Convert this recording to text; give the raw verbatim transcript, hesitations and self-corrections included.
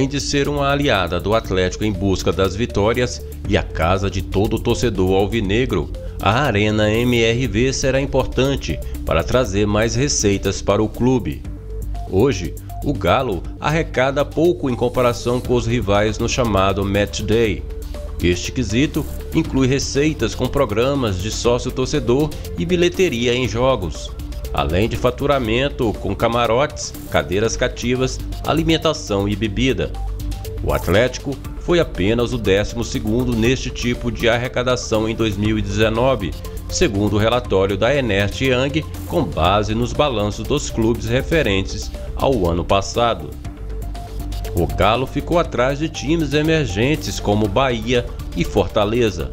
além de ser uma aliada do Atlético em busca das vitórias e a casa de todo torcedor alvinegro, a Arena M R V será importante para trazer mais receitas para o clube. Hoje, o Galo arrecada pouco em comparação com os rivais no chamado Match Day. Este quesito inclui receitas com programas de sócio-torcedor e bilheteria em jogos, além de faturamento com camarotes, cadeiras cativas, alimentação e bebida. O Atlético foi apenas o décimo segundo neste tipo de arrecadação em dois mil e dezenove, segundo o relatório da Ernst Young, com base nos balanços dos clubes referentes ao ano passado. O Galo ficou atrás de times emergentes como Bahia e Fortaleza.